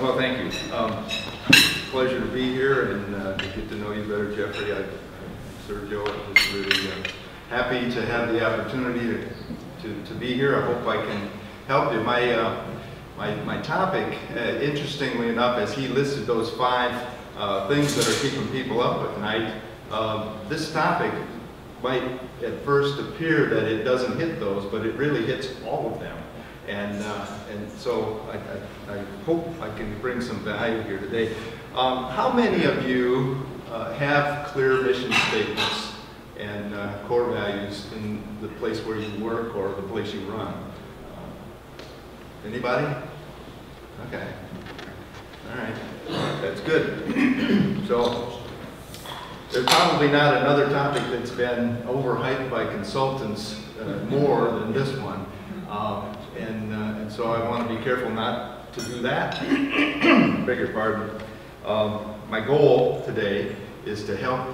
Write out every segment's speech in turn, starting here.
Well, thank you. Pleasure to be here and to get to know you better, Jeffrey. Sergio, I'm just really happy to have the opportunity to be here. I hope I can help you. My my topic, interestingly enough, as he listed those five things that are keeping people up at night, this topic might at first appear that it doesn't hit those, but it really hits all of them. And so I hope I can bring some value here today. How many of you have clear mission statements and core values in the place where you work or the place you run? Anybody? Okay. All right. That's good. So there's probably not another topic that's been overhyped by consultants more than this one. And so I want to be careful not to do that. Beg your pardon. My goal today is to help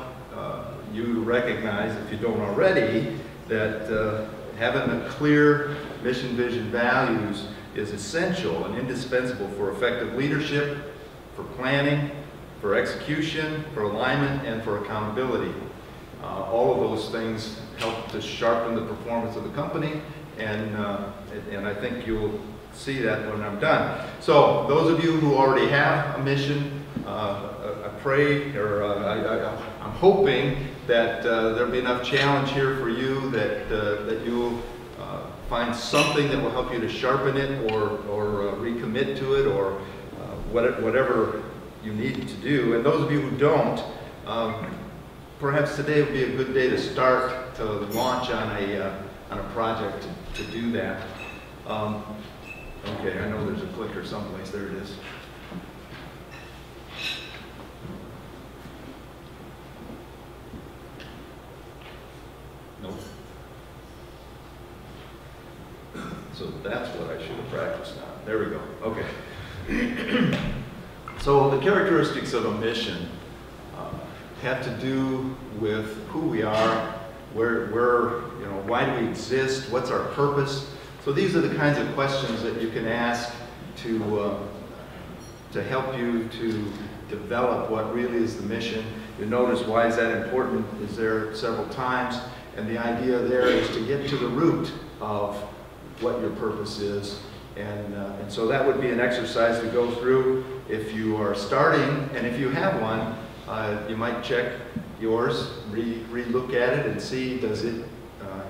you recognize, if you don't already, that having a clear mission, vision, values is essential and indispensable for effective leadership, for planning, for execution, for alignment, and for accountability. All of those things help to sharpen the performance of the company. And I think you'll see that when I'm done. So those of you who already have a mission, I pray, or I'm hoping that there'll be enough challenge here for you that that you'll find something that will help you to sharpen it, or recommit to it, or whatever you need to do. And those of you who don't, perhaps today would be a good day to start to launch on a project to do that. Okay, I know there's a clicker someplace. There it is. Nope. So that's what I should have practiced on. There we go. Okay. So the characteristics of a mission have to do with who we are, why do we exist? What's our purpose? So these are the kinds of questions that you can ask to help you to develop what really is the mission. You'll notice why is that important is there several times, and the idea there is to get to the root of what your purpose is. And so that would be an exercise to go through if you are starting, and if you have one, you might check yours, re-look at it and see, does it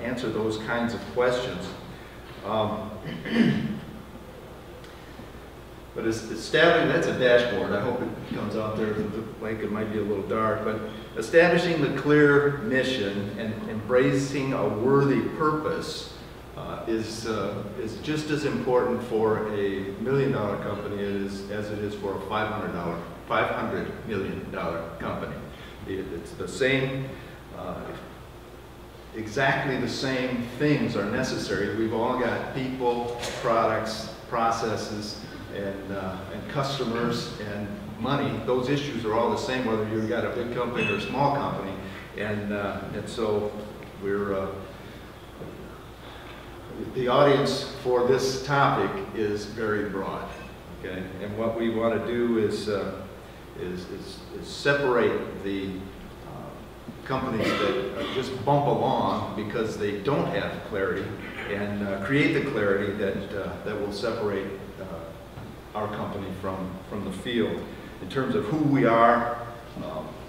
answer those kinds of questions. But establishing, that's a dashboard, I hope it comes out there, the blanket might be a little dark, but establishing the clear mission and embracing a worthy purpose is just as important for $1 million company as it is for a $500 million company. It's the same, exactly the same things are necessary. We've all got people, products, processes, and customers, and money. Those issues are all the same, whether you've got a big company or a small company. And so we're, the audience for this topic is very broad, okay? And what we want to do is separate the companies that just bump along because they don't have clarity, and create the clarity that will separate our company from the field in terms of who we are,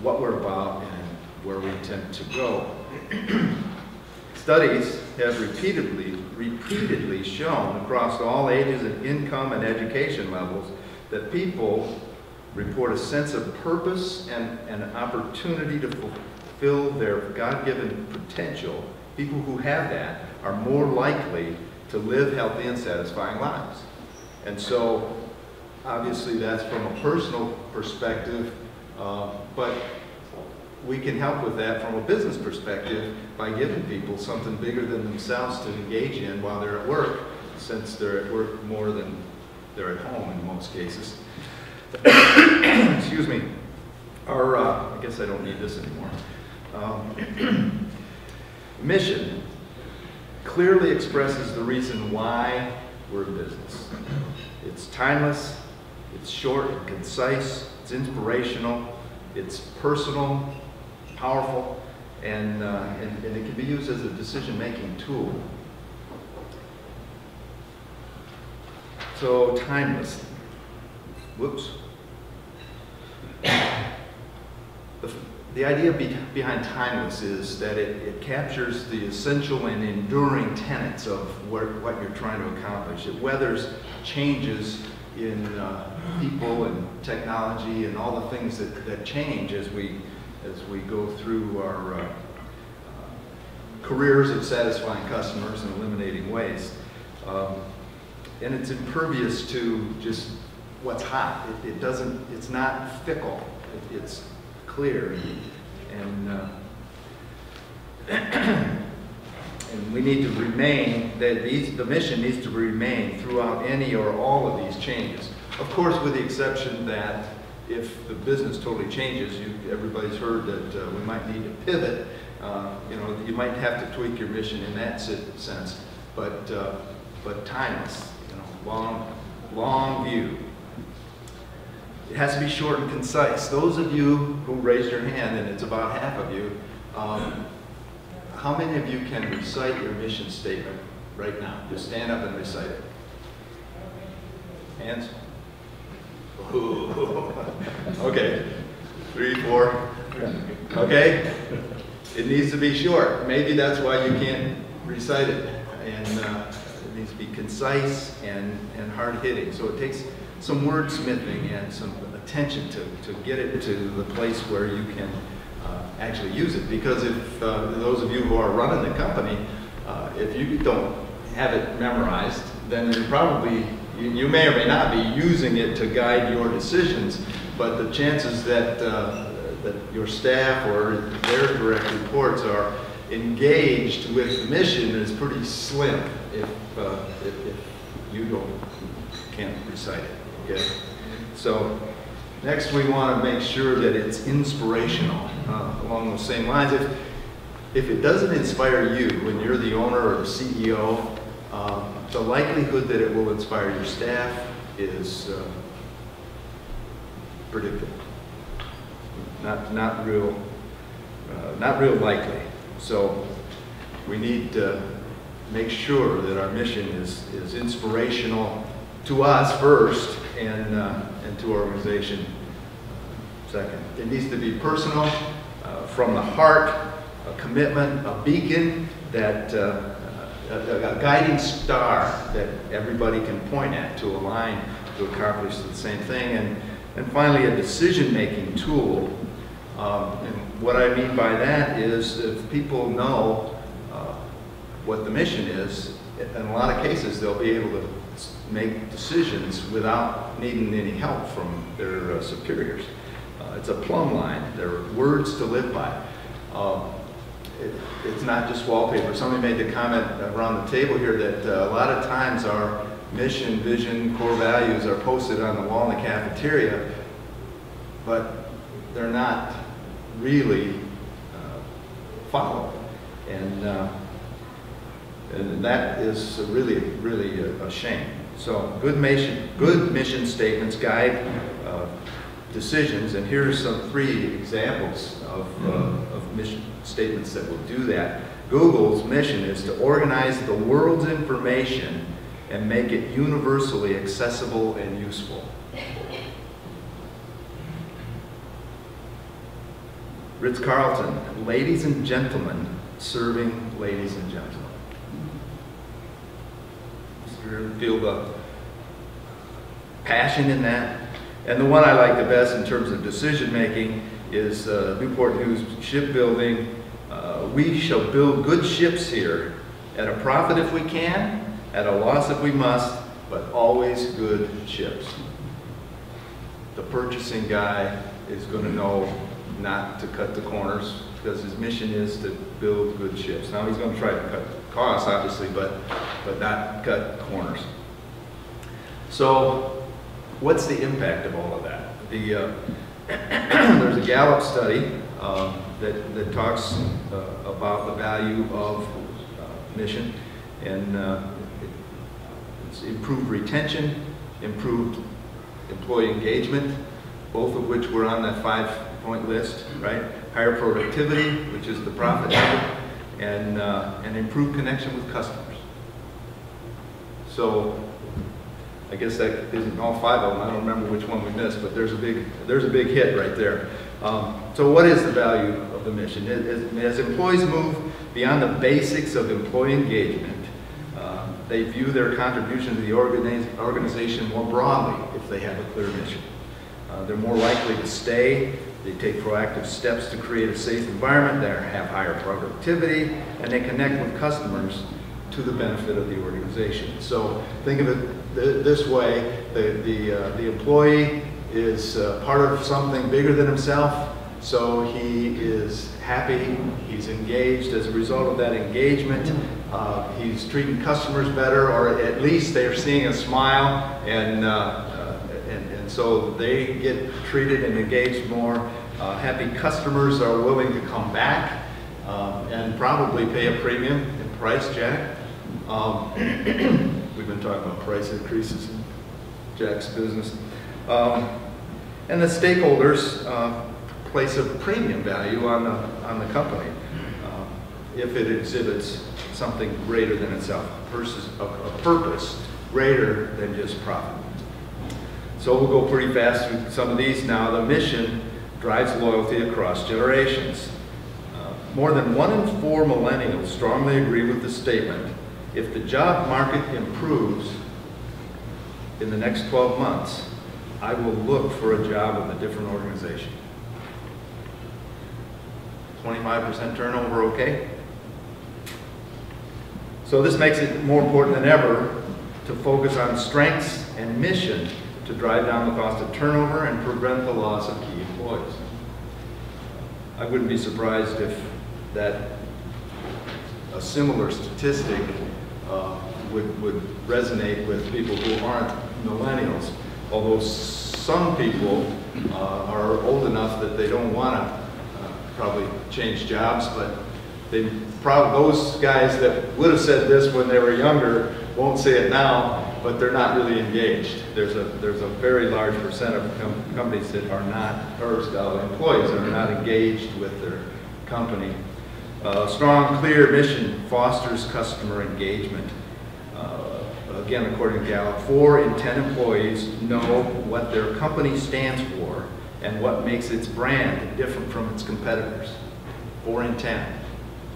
what we're about, and where we intend to go. Studies have repeatedly shown across all ages and income and education levels that people report a sense of purpose and an opportunity to fulfill their God-given potential. People who have that are more likely to live healthy and satisfying lives. And so, obviously that's from a personal perspective, but we can help with that from a business perspective by giving people something bigger than themselves to engage in while they're at work, since they're at work more than they're at home in most cases. Excuse me. Our, I guess I don't need this anymore. Mission clearly expresses the reason why we're in business. It's timeless, it's short and concise, it's inspirational, it's personal, powerful, and it can be used as a decision-making tool. So timeless. Whoops. The idea behind timeless is that it captures the essential and enduring tenets of what you're trying to accomplish. It weathers changes in people and technology and all the things that change as we go through our careers of satisfying customers and eliminating waste. And it's impervious to just what's hot. It doesn't. It's not fickle. It's clear, and we need to remain, the mission needs to remain throughout any or all of these changes. Of course, with the exception that if the business totally changes, everybody's heard that we might need to pivot. You know, you might have to tweak your mission in that sense, but timeless, you know, long view. It has to be short and concise. Those of you who raised your hand, and it's about half of you, how many of you can recite your mission statement right now? Just stand up and recite it. Hands? Ooh. Okay, 3, 4. Okay, it needs to be short. Maybe that's why you can't recite it. And it needs to be concise and hard-hitting. So it takes some wordsmithing and some attention to get it to the place where you can actually use it. Because if those of you who are running the company, if you don't have it memorized, then you're probably, you may or may not be using it to guide your decisions, but the chances that your staff or their direct reports are engaged with the mission is pretty slim if you can't recite it. Okay. So next we want to make sure that it's inspirational along those same lines. If it doesn't inspire you when you're the owner or the CEO, the likelihood that it will inspire your staff is predictable. Not real likely. So we need to make sure that our mission is inspirational to us first, and to our organization second. It needs to be personal, from the heart, a commitment, a beacon, that a guiding star that everybody can point at to align to accomplish the same thing, and finally a decision-making tool. And what I mean by that is if people know what the mission is, in a lot of cases they'll be able to make decisions without needing any help from their superiors. It's a plumb line. They're words to live by. It's not just wallpaper. Somebody made the comment around the table here that a lot of times our mission, vision, core values are posted on the wall in the cafeteria, but they're not really followed. And that is really, really a shame. So good mission statements guide decisions, and here are some 3 examples of mission statements that will do that. Google's mission is to organize the world's information and make it universally accessible and useful. Ritz-Carlton, ladies and gentlemen, serving ladies and gentlemen. Feel the passion in that. And the one I like the best in terms of decision making is Newport News Shipbuilding. We shall build good ships here, at a profit if we can, at a loss if we must, but always good ships. The purchasing guy is going to know not to cut the corners because his mission is to build good ships. Now he's going to try to cut costs, obviously, but not cut corners. So what's the impact of all of that? There's a Gallup study that talks about the value of mission, and it's improved retention, improved employee engagement, both of which were on that 5-point list, right? Higher productivity, which is the profit number, and an improved connection with customers. So I guess that isn't all 5 of them. I don't remember which one we missed, but there's a big hit right there. So what is the value of the mission? As employees move beyond the basics of employee engagement, they view their contribution to the organization more broadly if they have a clear mission. They're more likely to stay. They take proactive steps to create a safe environment. They have higher productivity, and they connect with customers to the benefit of the organization. So think of it this way: the employee is part of something bigger than himself. So he is happy. He's engaged. As a result of that engagement, he's treating customers better, or at least they're seeing a smile, and so they get treated and engaged more. Happy customers are willing to come back and probably pay a premium in price, Jack. We've been talking about price increases in Jack's business. And the stakeholders place a premium value on the company if it exhibits something greater than itself, versus a purpose greater than just profit. So we'll go pretty fast through some of these now. The mission drives loyalty across generations. More than 1 in 4 millennials strongly agree with the statement, if the job market improves in the next 12 months, I will look for a job with a different organization. 25% turnover, okay? So this makes it more important than ever to focus on strengths and mission to drive down the cost of turnover and prevent the loss of key employees. I wouldn't be surprised if a similar statistic would resonate with people who aren't millennials, although some people are old enough that they don't want to probably change jobs, but they probably, those guys that would have said this when they were younger won't say it now, but they're not really engaged. There's a very large percent of companies that are not, or employees that are not engaged with their company. Strong, clear mission fosters customer engagement. Again, according to Gallup, 4 in 10 employees know what their company stands for and what makes its brand different from its competitors. 4 in 10.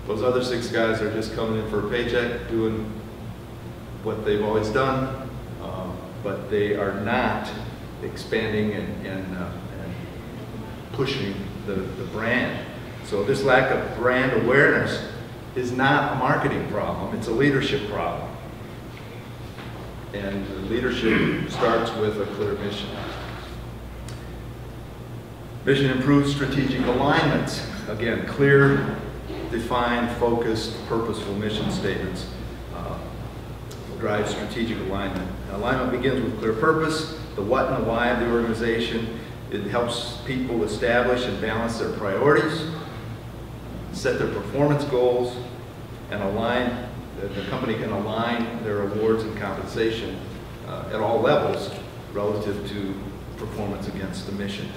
Those other 6 guys are just coming in for a paycheck, doing what they've always done, but they are not expanding and pushing the brand. So this lack of brand awareness is not a marketing problem, it's a leadership problem. And the leadership starts with a clear mission. Mission improves strategic alignments. Again, clear, defined, focused, purposeful mission statements drive strategic alignment. Now, alignment begins with clear purpose, the what and the why of the organization. It helps people establish and balance their priorities, set their performance goals, and align. The company can align their awards and compensation at all levels relative to performance against the mission.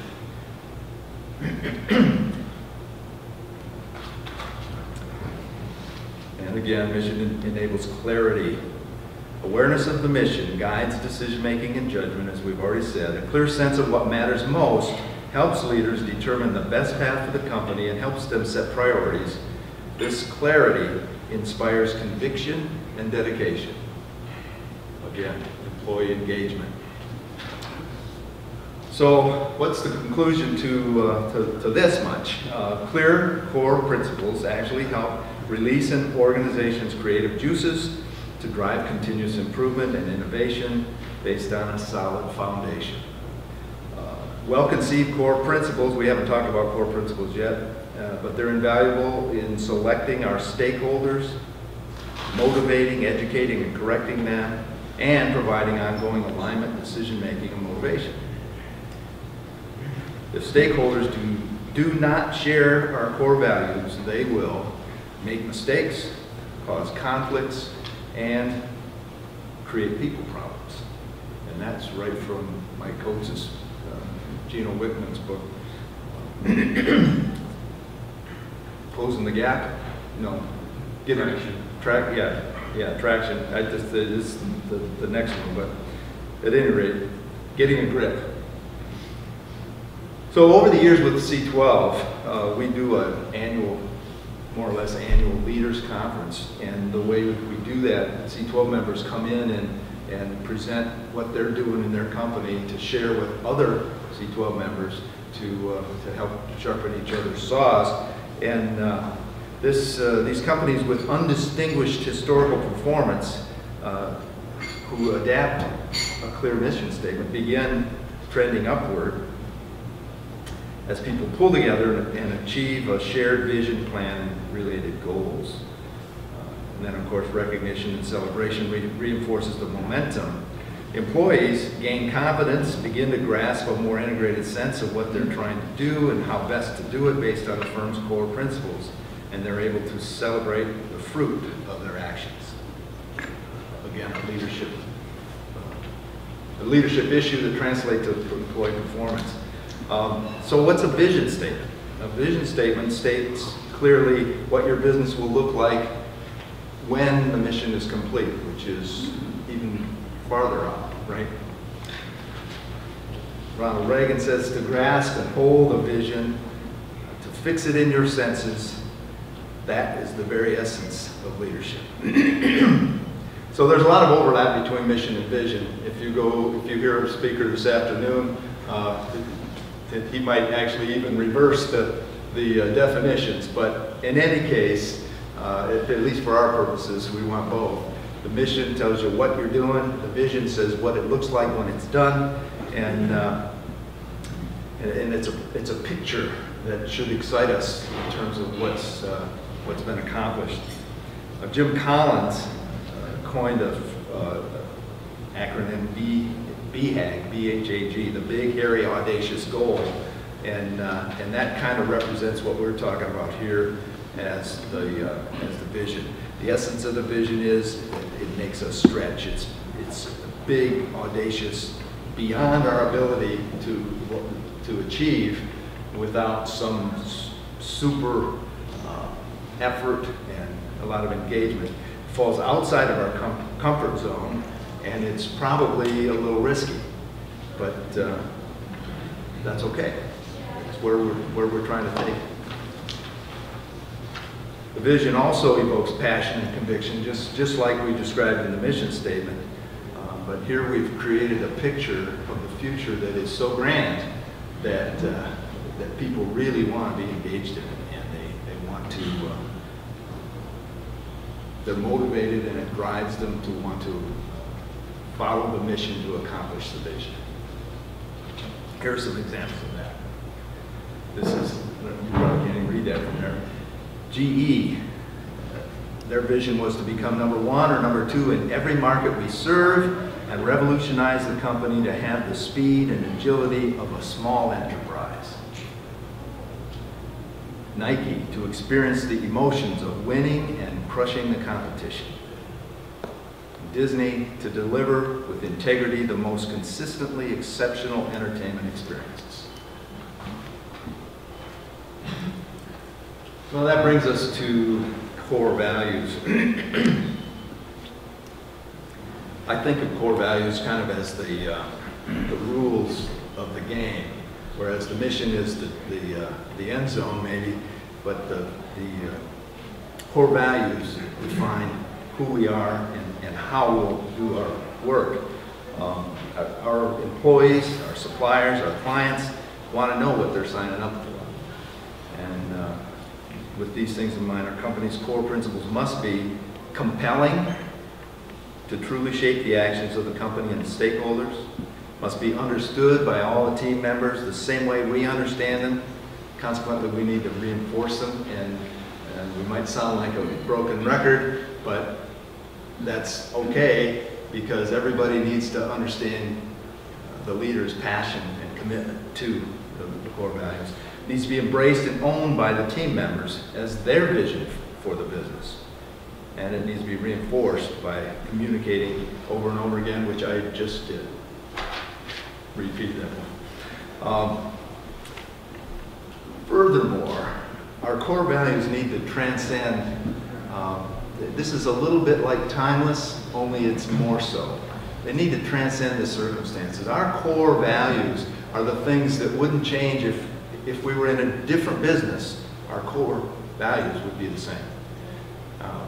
And again, mission enables clarity. Awareness of the mission guides decision making and judgment, as we've already said. A clear sense of what matters most helps leaders determine the best path for the company and helps them set priorities. This clarity inspires conviction and dedication. Again, employee engagement. So what's the conclusion to this much? Clear core principles actually help release an organization's creative juices to drive continuous improvement and innovation based on a solid foundation. Well-conceived core principles, we haven't talked about core principles yet, but they're invaluable in selecting our stakeholders, motivating, educating, and correcting them, and providing ongoing alignment, decision-making, and motivation. If stakeholders do not share our core values, they will make mistakes, cause conflicts, and create people problems. And that's right from Mike Coates' Gino Wickman's book, Closing the Gap. No, getting traction. Yeah, traction. I just is the next one, but at any rate, getting a grip. So over the years with C12, we do an annual, more or less annual leaders conference, and the way we do that, C12 members come in and present what they're doing in their company to share with other C12 members to help sharpen each other's saws. And these companies with undistinguished historical performance who adapt a clear mission statement begin trending upward as people pull together and achieve a shared vision plan and related goals. And then of course recognition and celebration reinforces the momentum. Employees gain confidence, begin to grasp a more integrated sense of what they're trying to do and how best to do it based on the firm's core principles, and they're able to celebrate the fruit of their actions. Again, a leadership issue that translates to employee performance. So what's a vision statement? A vision statement states clearly what your business will look like when the mission is complete, which is even farther out, right? Ronald Reagan says to grasp and hold a vision, to fix it in your senses, that is the very essence of leadership. So there's a lot of overlap between mission and vision. If you hear a speaker this afternoon, he might actually even reverse the definitions, but in any case, at least for our purposes, we want both. The mission tells you what you're doing, the vision says what it looks like when it's done, and it's a picture that should excite us in terms of what's been accomplished. Jim Collins coined an acronym BHAG, B-H-A-G, the big, hairy, audacious goal, and that kind of represents what we're talking about here as the vision. The essence of the vision is it makes us stretch. It's big, audacious, beyond our ability to achieve without some super effort and a lot of engagement. It falls outside of our comfort zone, and it's probably a little risky, but that's okay. It's where we're trying to take it. The vision also evokes passion and conviction, just like we described in the mission statement. But here we've created a picture of the future that is so grand that that people really want to be engaged in it, and they want to. They're motivated, and it drives them to want to follow the mission to accomplish the vision. Here are some examples of that. This is, you probably can't even read that from there. GE, their vision was to become #1 or #2 in every market we serve and revolutionize the company to have the speed and agility of a small enterprise. Nike, to experience the emotions of winning and crushing the competition. Disney, to deliver with integrity the most consistently exceptional entertainment experiences. Well, that brings us to core values. I think of core values kind of as the rules of the game, whereas the mission is the end zone maybe, but the core values define who we are and how we'll do our work. Our employees, our suppliers, our clients want to know what they're signing up for. And with these things in mind, our company's core principles must be compelling to truly shape the actions of the company and the stakeholders, must be understood by all the team members the same way we understand them. Consequently, we need to reinforce them, and we might sound like a broken record, but that's okay, because everybody needs to understand the leader's passion and commitment to the core values. It needs to be embraced and owned by the team members as their vision for the business. and it needs to be reinforced by communicating over and over again, which I just did. Repeat that one. Furthermore, our core values need to transcend. This is a little bit like timeless, only it's more so. They need to transcend the circumstances. Our core values are the things that wouldn't change if we were in a different business. Our core values would be the same.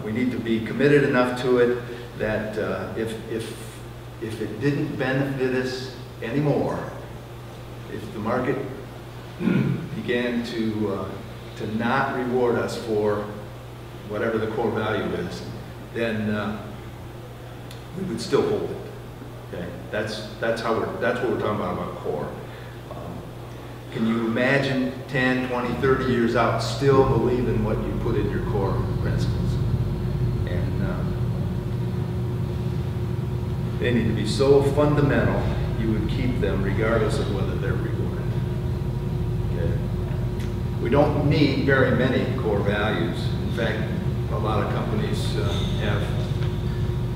We need to be committed enough to it that if it didn't benefit us anymore, if the market began to not reward us for whatever the core value is, then we would still hold it. Okay, that's what we're talking about core. Can you imagine 10, 20, 30 years out still believe in what you put in your core principles? And they need to be so fundamental you would keep them regardless of whether they're rewarded. Okay. We don't need very many core values. In fact, a lot of companies have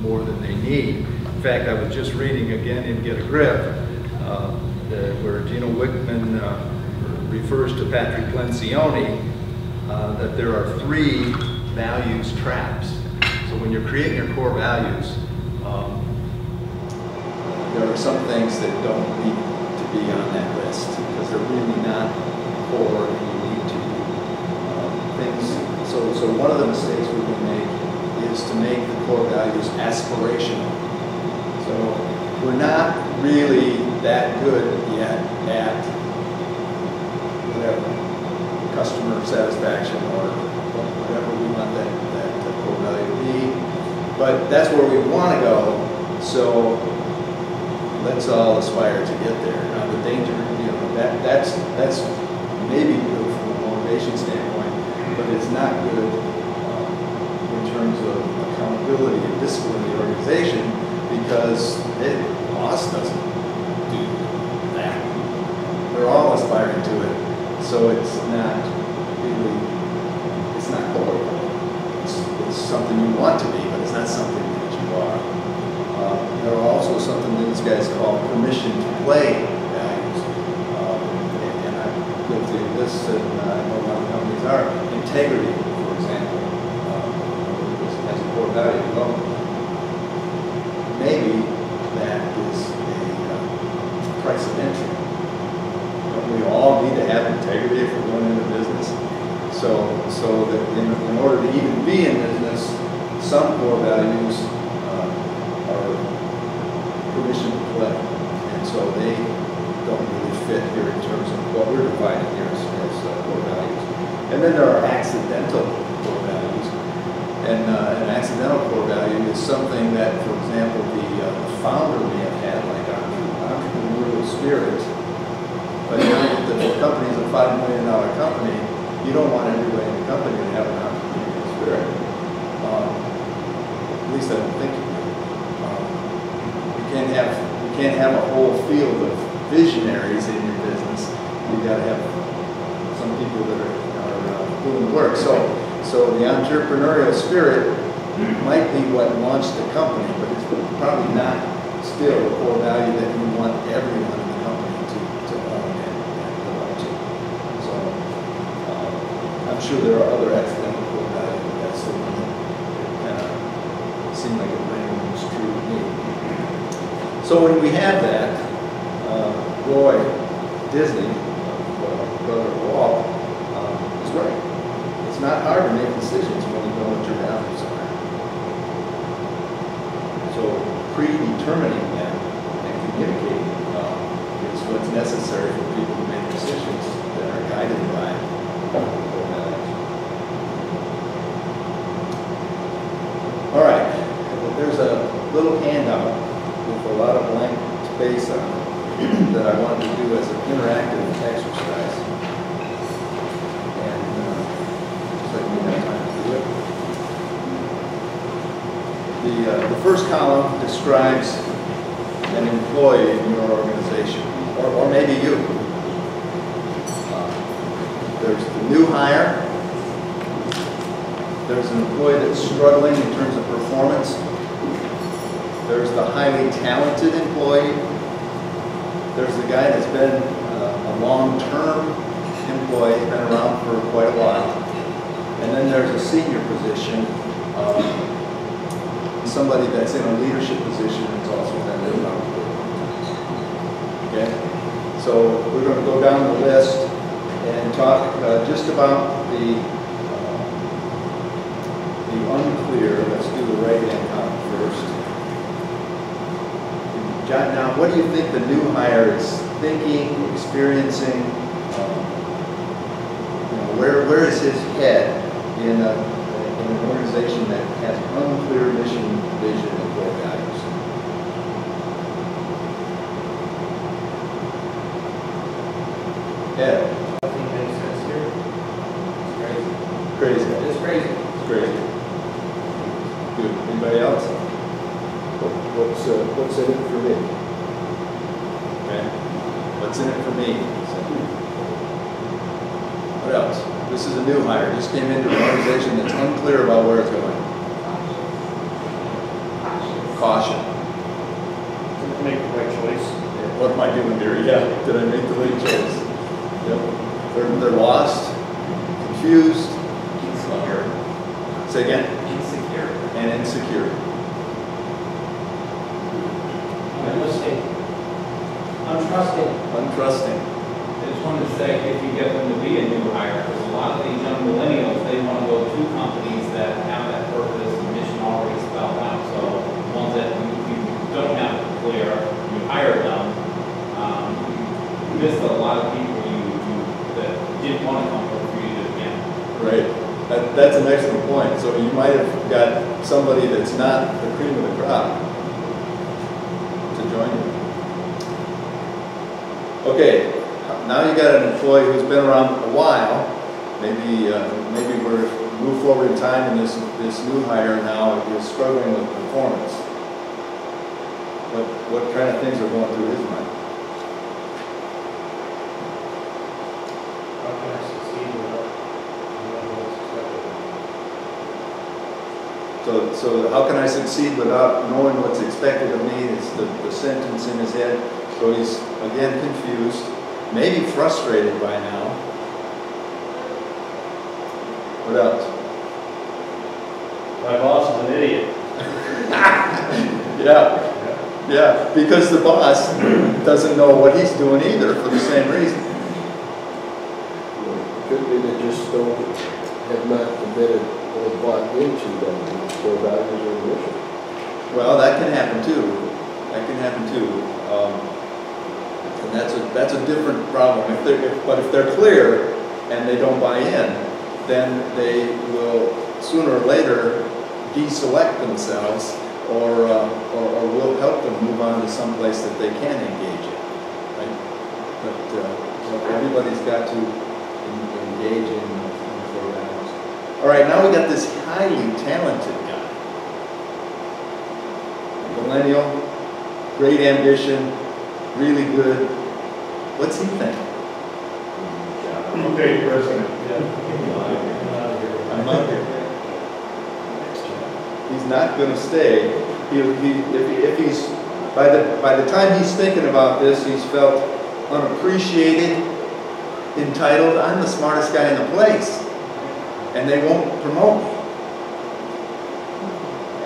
more than they need. In fact, I was just reading again in Get a Grip where Gino Wickman refers to Patrick Lencioni that there are 3 values traps. So when you're creating your core values, there are some things that don't need to be on that list because they're really not core and you need to. So one of the mistakes we can make is to make the core values aspirational. So we're not really that good yet at whatever customer satisfaction or whatever we want that core value to be, but that's where we want to go. So let's all aspire to get there. Now the danger, you know, that's maybe good from a motivation standpoint, but it's not good in terms of accountability and discipline in the organization. Because the boss doesn't do that. They're all aspiring to it, so it's not really, it's not core. It's something you want to be, but it's not something that you are. There are also something that these guys call permission to play values, and I've lived through this, and I know a lot of companies are. Integrity, for example, has a core value development. Maybe that is a price of entry. But we all need to have integrity if we're going into business. So that in order to even be in business, some core values are permission to play. And so they don't really fit here in terms of what we're dividing here as core values. And then there are accidental core values. And an accidental core value is something that, for example, the founder may have had, like our entrepreneurial spirit. But now that the company is a $5 million company, you don't want everybody in the company to have an entrepreneurial spirit. At least I don't think you do. You can't have a whole field of visionaries in your business. You've got to have some people that are doing the work. So the entrepreneurial spirit might be what launched the company, but it's probably not still a core value that you want everyone in the company to own and belong to. So I'm sure there are other accidental core values, but that's the one that kind of seemed like it rings true to me. So when we have that, Roy Disney, brother of Walt, is right. It's not hard to make decisions when you know what your values are. So predetermining them and communicating them is what's necessary for people to make decisions that are guided by core values. All right, there's a little handout with a lot of blank space on it that I wanted to do as an interactive exercise. The first column describes an employee in your organization, or maybe you. There's the new hire, There's an employee that's struggling in terms of performance. There's the highly talented employee. There's the guy that's been a long-term employee, been around for quite a while. And then there's a senior position, somebody that's in a leadership position that's also been living on the board. Okay? So we're going to go down the list and talk just about the unclear. Let's do the right-hand column first. Jot down, what do you think the new hire is thinking, experiencing? Where is his head in an organization that has unclear mission, vision, and core values? Head. Nothing makes sense here. It's crazy. Crazy. It's crazy. It's crazy. Good. Anybody else? What's in it for me? Okay. What's in it for me? What else? This is a new hire. Just came into an organization that's unclear about where it's going. Caution. Did I make the right choice? What am I doing here? Yeah. Did I make the right choice? Yep. They're lost, confused, insecure. Say again. Insecure. And insecure. Untrusting. Untrusting. I just wanted to say, if you get them to be a new hire, because a lot of these young millennials, they want to go to companies that have that purpose and mission already spelled out. So the ones that you don't have clear, you hire them. You missed a lot of people that didn't want to come for you to again. Right. That's an excellent point. So you might have got somebody that's not the cream of the crop to join you. Okay, now you got an employee who's been around a while. Maybe we're move forward in time, and this new hire now is struggling with performance. What kind of things are going through his mind? How can I succeed without knowing what's expected of me? So how can I succeed without knowing what's expected of me is the sentence in his head. So he's, again, confused, maybe frustrated by now. What else? My boss is an idiot. Yeah. Yeah, because the boss doesn't know what he's doing either for the same reason. Well, it could be they just don't, have not committed or bought into them, so that is their mission. Well, that can happen too. That can happen too. And that's a different problem. But if they're clear and they don't buy in, then they will sooner or later deselect themselves, or will help them move on to some place that they can engage in. Right? But everybody's got to engage in the programs. All right, now we got this highly talented guy, millennial, great ambition. Really good. What's he think? I'm a paid president. I'm out here. He's not going to stay. If he's by the time he's thinking about this, he's felt unappreciated, entitled. I'm the smartest guy in the place, and they won't promote me.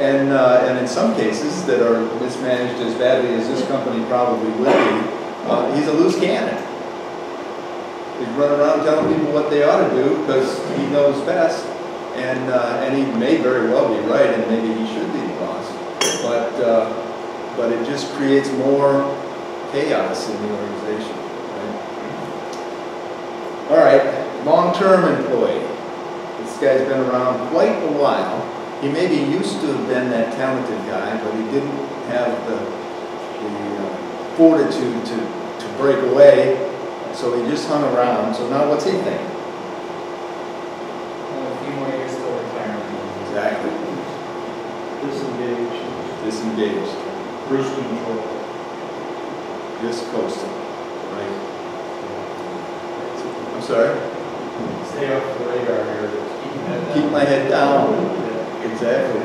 And in some cases that are mismanaged as badly as this company probably will be, he's a loose cannon. He's running around telling people what they ought to do because he knows best, and he may very well be right, and maybe he should be the boss. But it just creates more chaos in the organization. Right? All right, long-term employee. This guy's been around quite a while. He may be used to have been that talented guy, but he didn't have the fortitude to break away, so he just hung around. So now what's he thinking? A few more years till retirement. Exactly. Disengaged. Disengaged. Cruise control. Just coasting. Right. I'm sorry? Stay off the radar here. keep my head down. Exactly.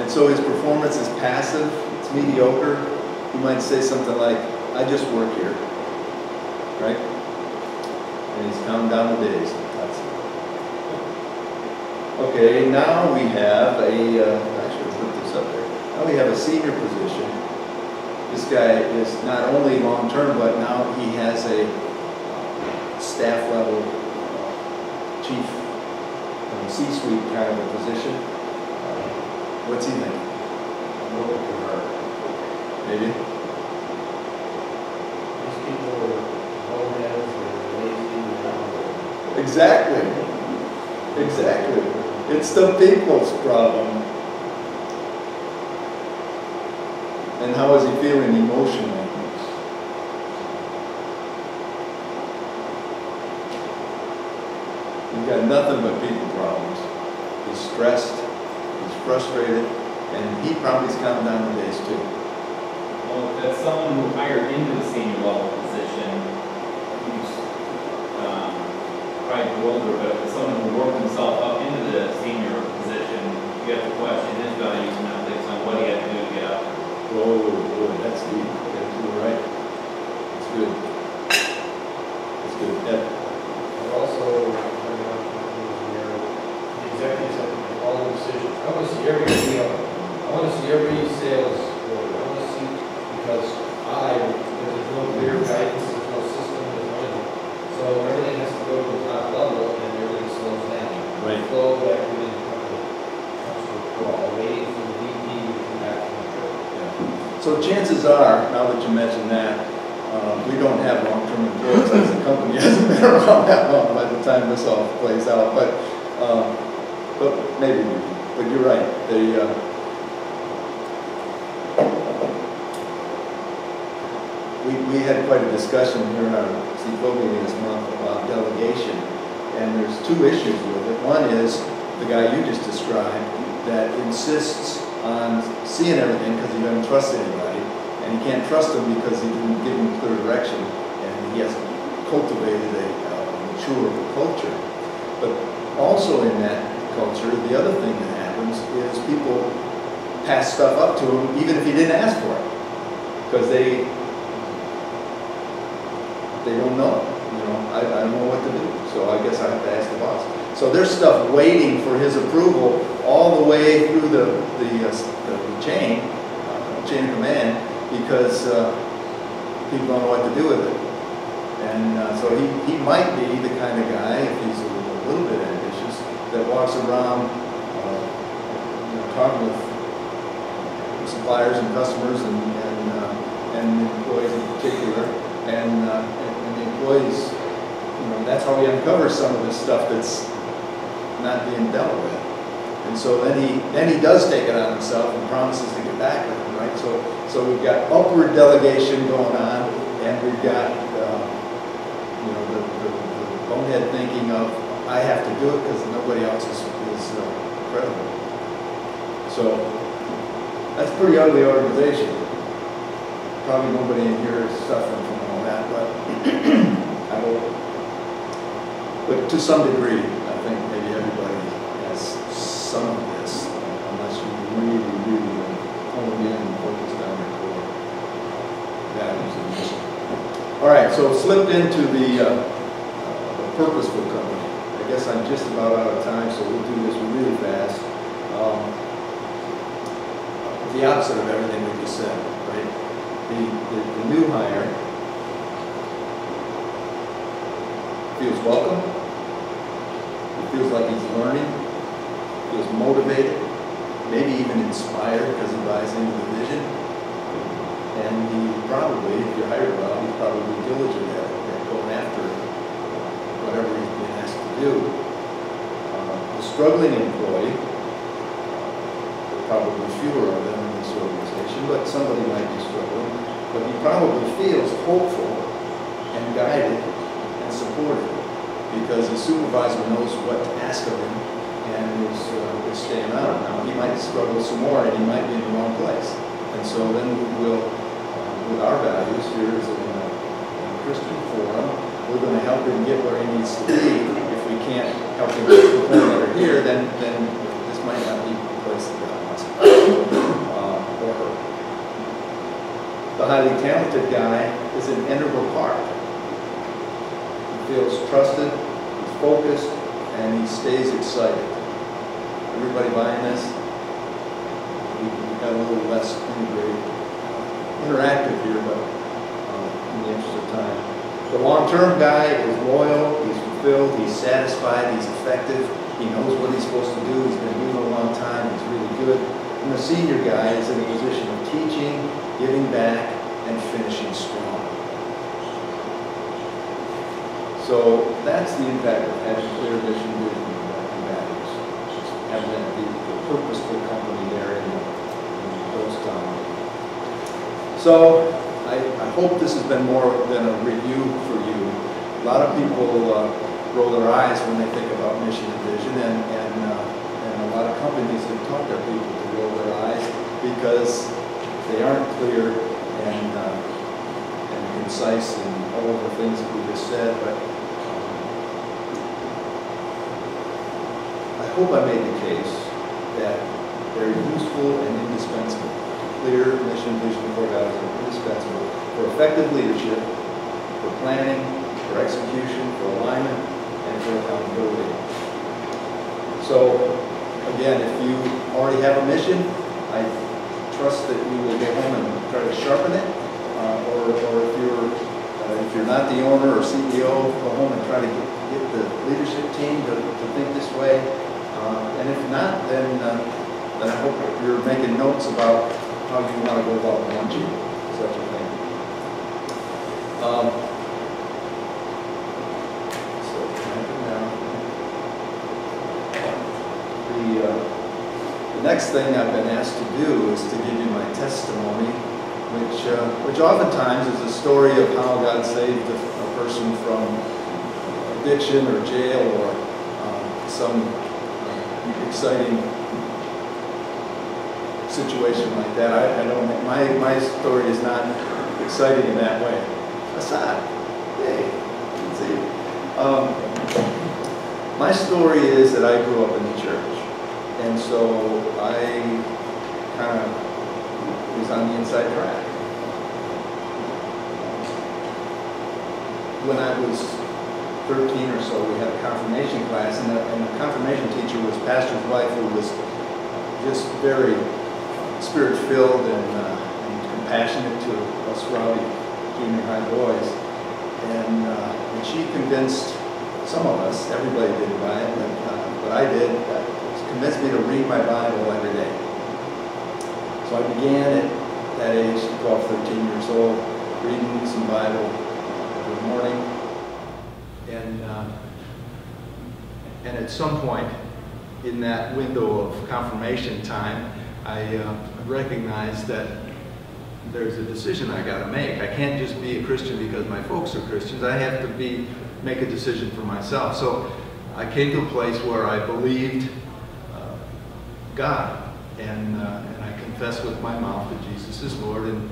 And so his performance is passive, it's mediocre. He might say something like, I just work here, right? And he's counting down the days. That's it. Okay, now we have a, I should have put this up there. Now we have a senior position. This guy is not only long-term, but now he has a staff-level chief, C-suite kind of a position. What's he think? Maybe? These people are homeheads and lazy. Exactly. Exactly. It's the people's problem. And how is he feeling emotionally? He's got nothing but people problems. He's stressed, he's frustrated, and he probably is counting down the days too. Well, if that's someone who hired into the senior level position, who's probably older, but if it's someone who worked himself up into the senior position, you have to question his values and ethics on what he had to do to get up. Oh, boy, that's deep. That's all right. That's good. That's good. Yeah. Also, all the decisions. I want to see every deal. I want to see every sales order. I want to see, because there's no clear guidance, there's no system, there's nothing. So everything has to go to the top level and everything slows down. Right. Flow back within the company. Waiting for the VP to come back from the trip. Yeah. So chances are, now that you mentioned that, we don't have long-term employees as a company. It hasn't been around that long by the time this all plays out. But maybe, but you're right. They, we had quite a discussion here in our C12 meeting this month about delegation, and there's two issues with it. One is the guy you just described that insists on seeing everything because he doesn't trust anybody, and he can't trust him because he didn't give him clear direction, and he hasn't cultivated a mature culture. But also in that culture, the other thing that happens is people pass stuff up to him even if he didn't ask for it, because they don't know. You know, I don't know what to do, so I guess I have to ask the boss. So there's stuff waiting for his approval all the way through the chain of command, because people don't know what to do with it. And so he might be the kind of guy, if he's a little bit ambitious, that walks around talking with suppliers and customers and employees in particular, and the employees, you know, that's how we uncover some of this stuff that's not being dealt with. And so then he does take it on himself and promises to get back with him, right? So we've got upward delegation going on, and we've got you know, the bonehead thinking of, I have to do it because nobody else is credible. So that's a pretty ugly organization. Probably nobody in here is suffering from all that, but I will. But to some degree, I think maybe everybody has some of this, unless you really, really hone in and focus down your core values and mission. All right, so slipped into the purposeful company. I guess I'm just about out of time, so we'll do this really fast. The opposite of everything we just said, right? The new hire feels welcome, he feels like he's learning, feels motivated, maybe even inspired because he buys into the vision. And he probably, if you're hired well, he's probably diligent at going after whatever he's been asked to do. The struggling employee, probably fewer of them in this organization, but somebody might be struggling, but he probably feels hopeful and guided and supported because his supervisor knows what to ask of him and is staying out. Now, he might struggle some more and he might be in the wrong place. And so then we will, with our values here in a Christian forum, we're going to help him get where he needs to be if we we can't help him perform over here, then this might not be the place that God wants him or her. The highly talented guy is an integral part. He feels trusted, he's focused, and he stays excited. Everybody buying this? We've got a little less integrated, interactive here, but in the interest of time. The long-term guy is loyal, he's fulfilled, he's satisfied, he's effective, he knows what he's supposed to do, he's been doing it a long time, he's really good. And the senior guy is in a position of teaching, giving back, and finishing strong. So that's the impact of having clear vision, vision, and values. Just having that be a purposeful company there in those times. So I hope this has been more than a review for you. A lot of people roll their eyes when they think about mission and vision, and a lot of companies have taught their people to roll their eyes because they aren't clear and concise in all of the things that we just said, but I hope I made the case that they're useful and indispensable. Clear mission, vision, core values are indispensable for effective leadership, for planning, for execution, for alignment, and for accountability. So, again, if you already have a mission, I trust that you will get home and try to sharpen it. Or if you're not the owner or CEO, go home and try to get the leadership team to think this way. And if not, then I hope you're making notes about how you want to go about launching such a thing. So now, the next thing I've been asked to do is to give you my testimony, which oftentimes is a story of how God saved a person from addiction or jail or some exciting situation like that. I don't think my story is not exciting in that way. Aside, hey, let's see. My story is that I grew up in the church, and so I kind of was on the inside track. When I was 13 or so, we had a confirmation class, and the confirmation teacher was Pastor Dwight, who was just very spirit-filled and compassionate to us Robbie King and high boys, and she convinced some of us, everybody didn't buy it, but I did, she convinced me to read my Bible every day. So I began at that age, 12, 13 years old, reading some Bible every morning. And at some point in that window of confirmation time, I recognized that there's a decision I got to make. I can't just be a Christian because my folks are Christians. I have to make a decision for myself. So I came to a place where I believed God, and I confessed with my mouth that Jesus is Lord, and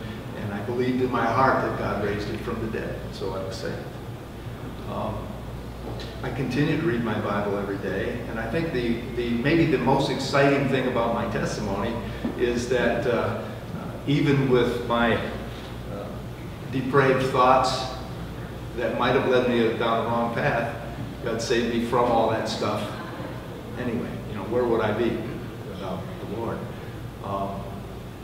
I believed in my heart that God raised him from the dead. So I was saved. I continued to read my Bible every day, and I think maybe the most exciting thing about my testimony is that even with my depraved thoughts that might have led me down the wrong path, God saved me from all that stuff. Anyway, you know, where would I be without the Lord?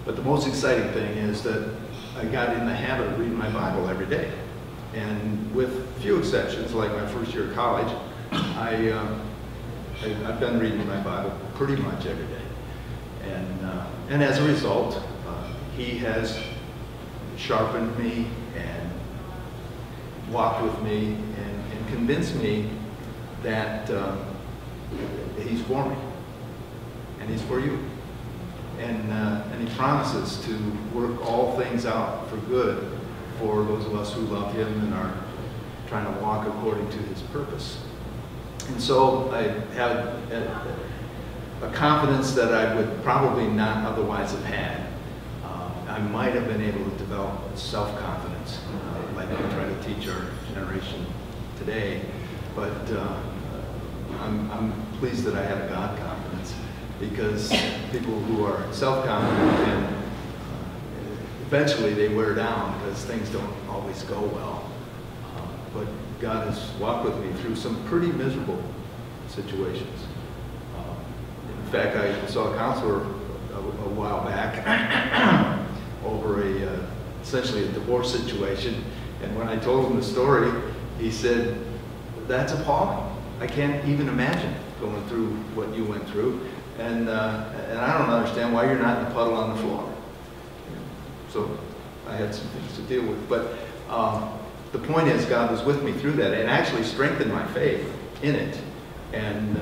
But the most exciting thing is that I got in the habit of reading my Bible every day. And with few exceptions, like my first year of college, I've been reading my Bible pretty much every day. And as a result, he has sharpened me and walked with me and convinced me that he's for me and he's for you. And he promises to work all things out for good for those of us who love him and are trying to walk according to his purpose. And so I had a confidence that I would probably not otherwise have had. I might have been able to develop self-confidence, like we try to teach our generation today, but I'm pleased that I have God confidence, because people who are self-confident and eventually they wear down because things don't always go well. But God has walked with me through some pretty miserable situations. In fact, I saw a counselor a while back over essentially a divorce situation, and when I told him the story, he said, "That's appalling. I can't even imagine going through what you went through, and I don't understand why you're not in a puddle on the floor." So I had some things to deal with, but the point is God was with me through that and actually strengthened my faith in it, and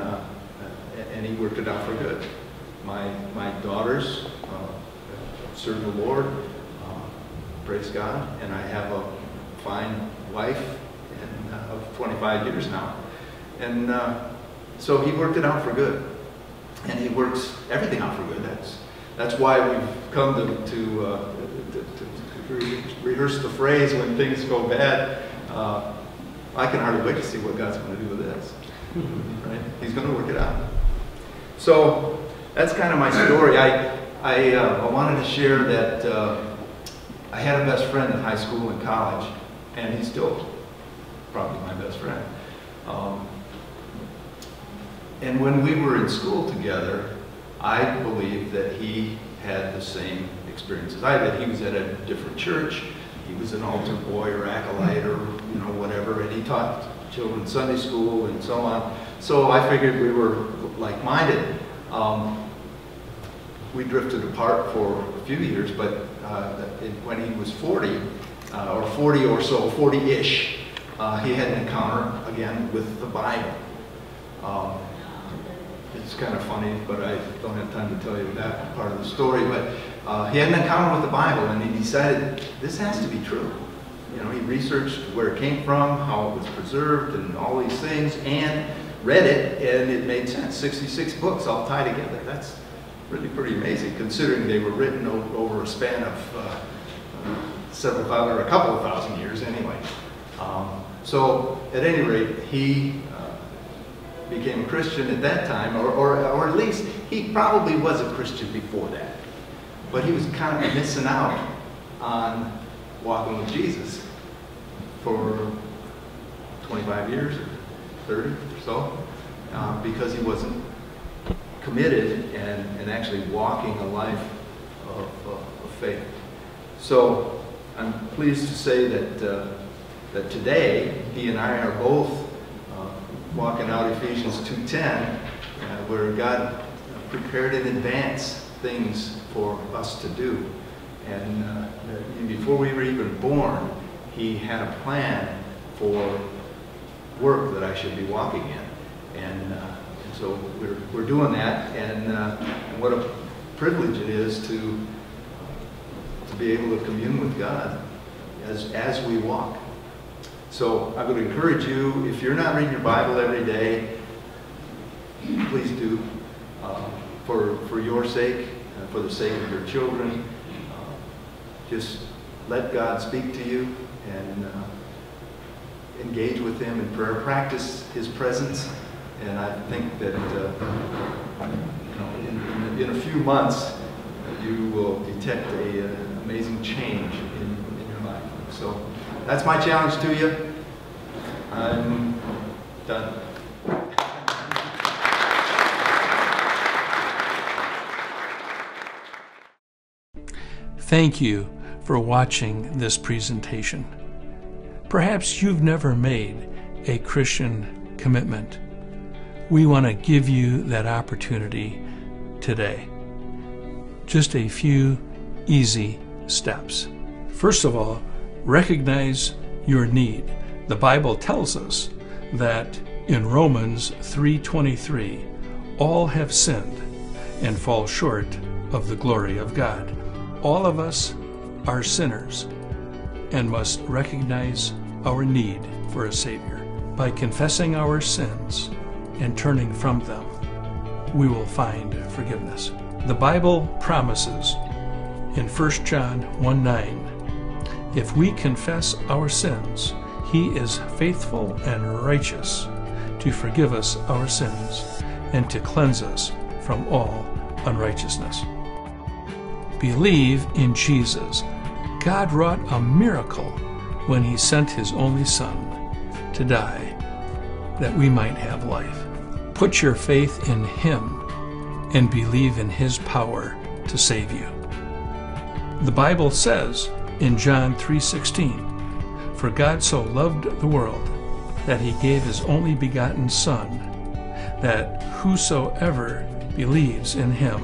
he worked it out for good. My daughters serve the Lord, praise God, and I have a fine wife and, of 25 years now, and so he worked it out for good, and he works everything out for good. That's why we've come to rehearse the phrase when things go bad. I can hardly wait to see what God's going to do with this. Right? He's going to work it out. So that's kind of my story. I wanted to share that I had a best friend in high school and college, and he's still probably my best friend. And when we were in school together, I believe that he had the same experience as I did. He was at a different church. He was an altar boy or acolyte or whatever, and he taught children Sunday school and so on. So I figured we were like-minded. We drifted apart for a few years, but when he was 40-ish, he had an encounter again with the Bible. It's kind of funny, but I don't have time to tell you that part of the story. But he had an encounter with the Bible, and he decided this has to be true. He researched where it came from, how it was preserved, and all these things, and read it, and it made sense. 66 books all tied together. That's really pretty amazing, considering they were written over a span of several thousand, or a couple of thousand years, anyway. So, at any rate, he became a Christian at that time, or at least he probably was a Christian before that, but he was kind of missing out on walking with Jesus for 25 years or 30 or so, because he wasn't committed and actually walking a life of faith. So I'm pleased to say that, that today he and I are both walking out Ephesians 2:10, where God prepared in advance things for us to do. And before we were even born, he had a plan for work that I should be walking in. And so we're doing that, and what a privilege it is to be able to commune with God as we walk. So I would encourage you, if you're not reading your Bible every day, please do, for your sake, for the sake of your children. Just let God speak to you and engage with him in prayer. Practice his presence. And I think that in a few months, you will detect an amazing change in your life. So that's my challenge to you. I'm done. Thank you for watching this presentation. Perhaps you've never made a Christian commitment. We want to give you that opportunity today. Just a few easy steps. First of all, recognize your need. The Bible tells us that in Romans 3:23, all have sinned and fall short of the glory of God. All of us are sinners and must recognize our need for a Savior. By confessing our sins and turning from them, we will find forgiveness. The Bible promises in 1 John 1:9, if we confess our sins, he is faithful and righteous to forgive us our sins and to cleanse us from all unrighteousness. Believe in Jesus. God wrought a miracle when he sent his only Son to die that we might have life. Put your faith in him and believe in his power to save you. The Bible says in John 3:16, "For God so loved the world that he gave his only begotten Son, that whosoever believes in him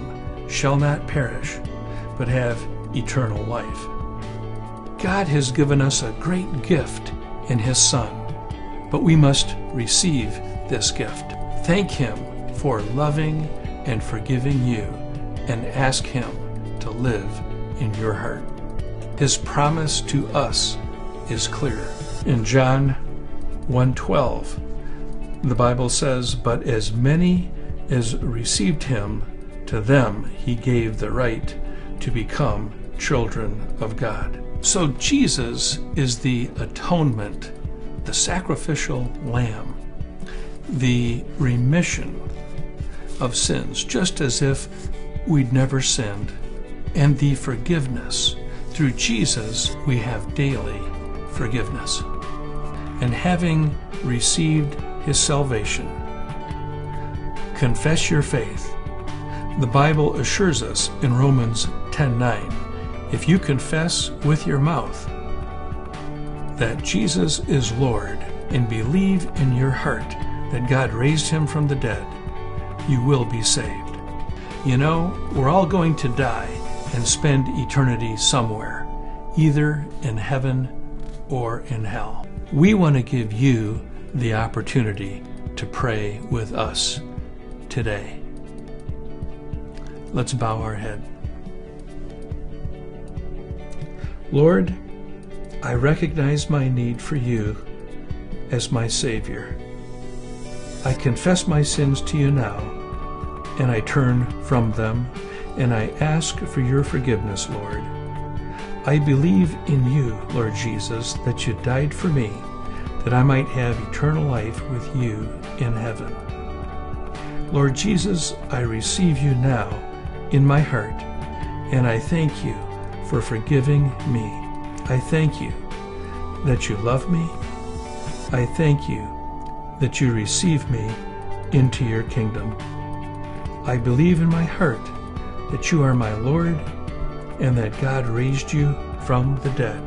shall not perish, but have eternal life." God has given us a great gift in his Son, but we must receive this gift. Thank him for loving and forgiving you, and ask him to live in your heart. His promise to us is clear. In John 1:12, the Bible says, "But as many as received him, to them he gave the right to become children of God." So Jesus is the atonement, the sacrificial lamb, the remission of sins, just as if we'd never sinned, and the forgiveness. Through Jesus, we have daily forgiveness. And having received his salvation, confess your faith. The Bible assures us in Romans 10:9, "If you confess with your mouth that Jesus is Lord and believe in your heart that God raised him from the dead, you will be saved." You know, we're all going to die and spend eternity somewhere, either in heaven or in hell. We want to give you the opportunity to pray with us today. Let's bow our head. Lord, I recognize my need for you as my Savior. I confess my sins to you now, and I turn from them, and I ask for your forgiveness, Lord. I believe in you, Lord Jesus, that you died for me, that I might have eternal life with you in heaven. Lord Jesus, I receive you now in my heart, and I thank you for forgiving me. I thank you that you love me. I thank you that you receive me into your kingdom. I believe in my heart that you are my Lord, and that God raised you from the dead,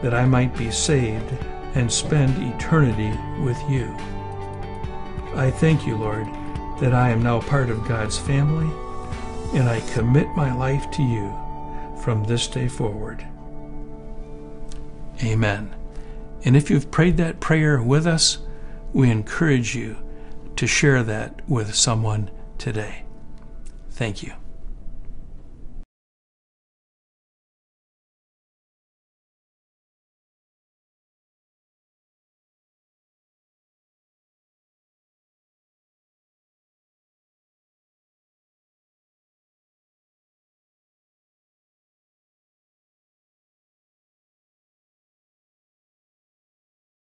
that I might be saved and spend eternity with you. I thank you, Lord, that I am now part of God's family, and I commit my life to you from this day forward. Amen. And if you've prayed that prayer with us, we encourage you to share that with someone today. Thank you.